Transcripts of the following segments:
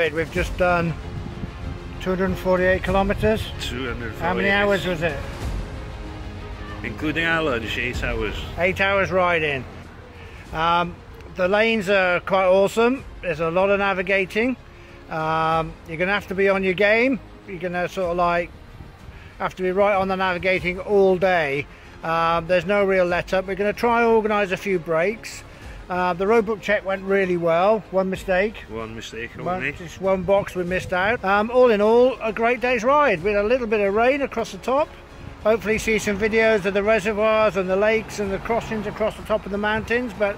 it. We've just done 248 kilometers. 248. How many hours was it? Including our lunch, 8 hours. 8 hours riding. The lanes are quite awesome. There's a lot of navigating. You're going to have to be on your game. You're going to sort of like have to be right on the navigating all day. There's no real let up. We're going to try and organise a few breaks. The road book check went really well. One mistake only. Just one box we missed out. All in all, a great day's ride with a little bit of rain across the top. Hopefully see some videos of the reservoirs and the lakes and the crossings across the top of the mountains, but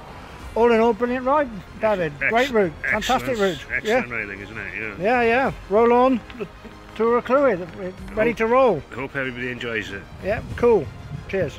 all in all, brilliant ride, David. Great route, fantastic route. Excellent riding, isn't it? Yeah, yeah. Roll on, the Tour of Clwyd, ready to roll. I hope everybody enjoys it. Yeah, cool. Cheers.